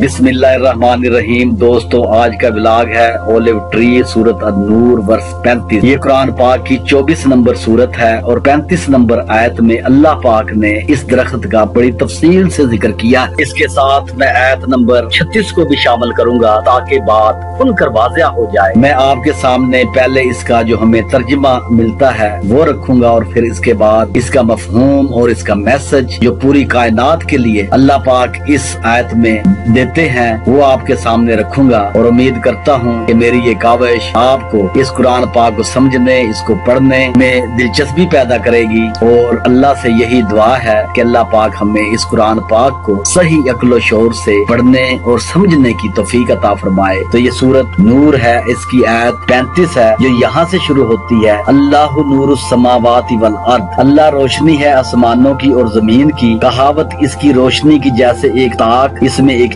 बिस्मिल्लाहिर्रहमानिर्रहीम। दोस्तों, आज का व्लॉग है olive tree, Surah An-Nur, verse 35। ये कुरान पाक की 24 नंबर सूरत है और 35 नंबर आयत में अल्लाह पाक ने इस दरख्त का बड़ी तफसील से जिक्र किया। इसके साथ मैं आयत नंबर 36 को भी शामिल करूंगा ताकि बात खुलकर वाज़िया हो जाए। मैं आपके सामने पहले इसका जो हमें तर्जुमा मिलता है वो रखूंगा और फिर इसके बाद इसका मफहूम और इसका मैसेज जो पूरी कायनात के लिए अल्लाह पाक इस आयत में देते हैं वो आपके सामने रखूंगा। और उम्मीद करता हूँ कि मेरी ये काविश आपको इस कुरान पाक को समझने, इसको पढ़ने में दिलचस्पी पैदा करेगी। और अल्लाह से यही दुआ है कि अल्लाह पाक हमें इस कुरान पाक को सही अक्ल और शऊर से पढ़ने और समझने की तौफीक अता फरमाए। तो ये सूरत नूर है, इसकी आयत 35 है जो यहाँ से शुरू होती है। अल्लाहु नूरुस समावाति वल अर्द, अल्लाह रोशनी है आसमानों की और जमीन की। कहावत इसकी रोशनी की जैसे एक ताक, इसमें एक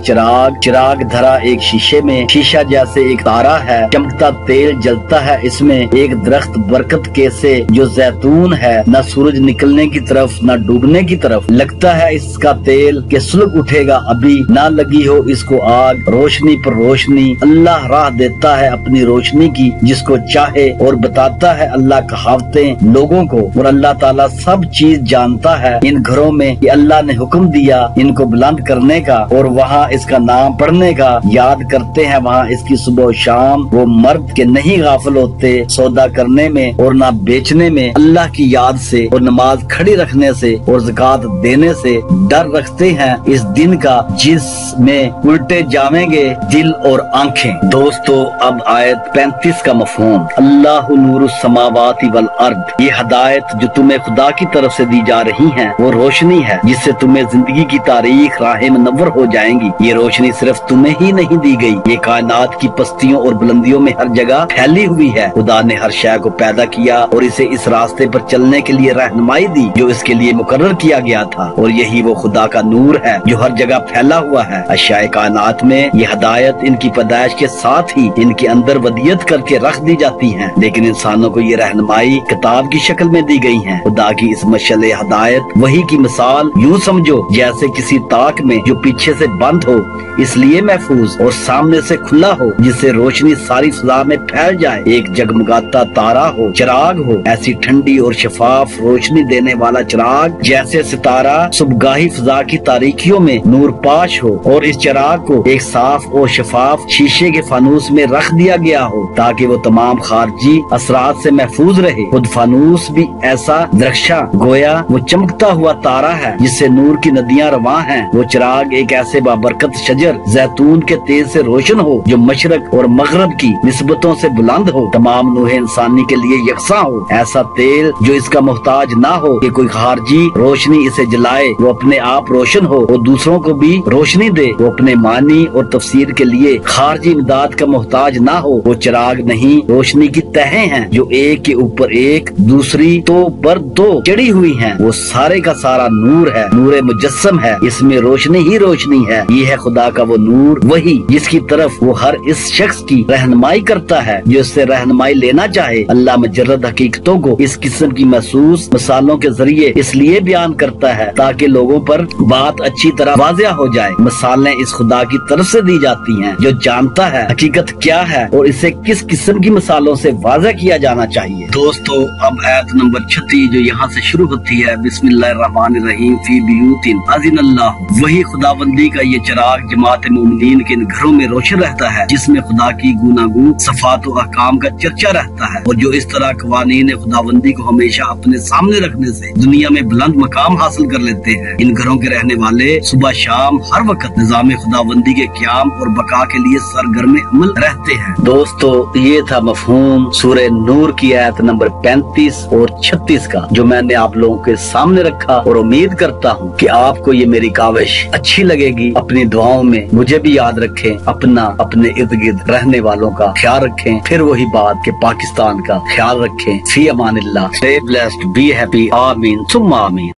चिराग धरा एक शीशे में, शीशा जैसे एक तारा है। चमकता तेल जलता है इसमें, एक दरख्त बरकत के से जो जैतून है। न सूरज निकलने की तरफ न डूबने की तरफ, लगता है इसका तेल के सुलग उठेगा अभी। ना लगी हो इसको आग, रोशनी पर रोशनी। अल्लाह राह देता है अपनी रोशनी की जिसको चाहे, और बताता है अल्लाह कहावतें लोगों को। और अल्लाह ताला सब चीज जानता है। इन घरों में कि अल्लाह ने हुक्म दिया इनको बुलंद करने का और वहाँ इसका नाम पढ़ने का, याद करते हैं वहाँ इसकी सुबह शाम। वो मर्द के नहीं गाफिल होते सौदा करने में और ना बेचने में, अल्लाह की याद से और नमाज खड़ी रखने से और ज़कात देने से डर रखते हैं इस दिन का जिसमें उल्टे जावेंगे दिल और आंखें। दोस्तों, अब आयत 35 का मफहूम। अल्लाहु नूरुस समावाति वल अर्द, ये हदायत जो तुम्हें खुदा की तरफ से दी जा रही है वो रोशनी है जिससे तुम्हें जिंदगी की तारीख राहें मुनव्वर हो जाएंगी। ये रोशनी सिर्फ तुम्हें ही नहीं दी गई, ये कायनात की पस्तियों और बुलंदियों में हर जगह फैली हुई है। खुदा ने हर शय को पैदा किया और इसे इस रास्ते पर चलने के लिए रहनुमाई दी जो इसके लिए मुकर्रर किया गया था। और यही वो खुदा का नूर है जो हर जगह फैला हुआ है। अशाए कायनात में ये हदायत इनकी पैदाइश के साथ ही इनके अंदर वदियत करके रख दी जाती है, लेकिन इंसानों को ये रहनुमाई किताब की शक्ल में दी गई है। खुदा की इस मशाल हदायत वही की मिसाल यूँ समझो जैसे किसी ताक में जो पीछे से बंद हो इसलिए महफूज और सामने से खुला हो जिससे रोशनी सारी फिजा में फैल जाए। एक जगमगाता तारा हो, चिराग हो, ऐसी ठंडी और शफाफ रोशनी देने वाला चिराग जैसे सितारा सुबगाही फिजा की तारीखियों में नूर पाश हो। और इस चिराग को एक साफ और शफाफ शीशे के फानूस में रख दिया गया हो ताकि वो तमाम खारजी असरात से महफूज रहे। खुद फानूस भी ऐसा दृश्य गोया वो चमकता हुआ तारा है जिससे नूर की नदियाँ रवां हैं। वो चिराग एक ऐसे बाबरकत शजर जैतून के तेल से रोशन हो जो मशरक और मगरब की निस्बतों से बुलंद हो, तमाम नूहे इंसानी के लिए यकसा हो। ऐसा तेल जो इसका मोहताज ना हो कि कोई खारजी रोशनी इसे जलाए, वो अपने आप रोशन हो और दूसरों को भी रोशनी दे। वो अपने मानी और तफसीर के लिए खारजी इमदाद का मोहताज ना हो। वो चिराग नहीं रोशनी की तहें हैं जो एक के ऊपर एक, दूसरी तो पर दो चढ़ी हुई है। वो सारे का सारा नूर है, नूर मुजस्सम है, इसमें रोशनी ही रोशनी है। ये है खुदा का वो नूर, वही जिसकी तरफ वो हर इस शख्स की रहनुमाई करता है जो इससे रहनुमाई लेना चाहे। अल्लाह मुजर्रद हकीकतों को इस किस्म की महसूस मिसालों के जरिए इसलिए बयान करता है ताकि लोगों पर बात अच्छी तरह वाज़िया हो जाए। मिसालें इस खुदा की तरफ से दी जाती हैं जो जानता है हकीकत क्या है और इसे किस किस्म की मिसालों से वाज़िया किया जाना चाहिए। दोस्तों, अब आयत नंबर 36 जो यहाँ से शुरू होती है बिस्मिल्लाहिर्रहमानिर्रहीम फी बियूतिन अज़िनल्लाह, वही खुदाबंदी का ये चिराग जमात मोमिनीन के इन घरों में रोशन रहता है जिसमें खुदा की गुनागू सफात और अहकाम का चर्चा रहता है। और जो इस तरह कवानीन खुदाबंदी को हमेशा अपने सामने रखने से दुनिया में बुलंद मकाम हासिल कर लेते हैं। इन घरों के रहने वाले सुबह शाम हर वक्त निजाम खुदाबंदी के क्याम और बका के लिए सरगर्म अमल रहते हैं। दोस्तों, ये था मफहूम सूरह नूर की आयत नंबर 35 और 36 का जो मैंने आप लोगों के सामने रखा। और उम्मीद करता हूँ की आपको ये मेरी काविश अच्छी लगेगी। अपनी दुआ में मुझे भी याद रखें, अपना अपने इर्द गिर्द रहने वालों का ख्याल रखें, फिर वही बात के पाकिस्तान का ख्याल रखें। फी अमानिल्लाह, स्टे ब्लेस्ड, बी हैप्पी, आमीन सुम्मा आमीन।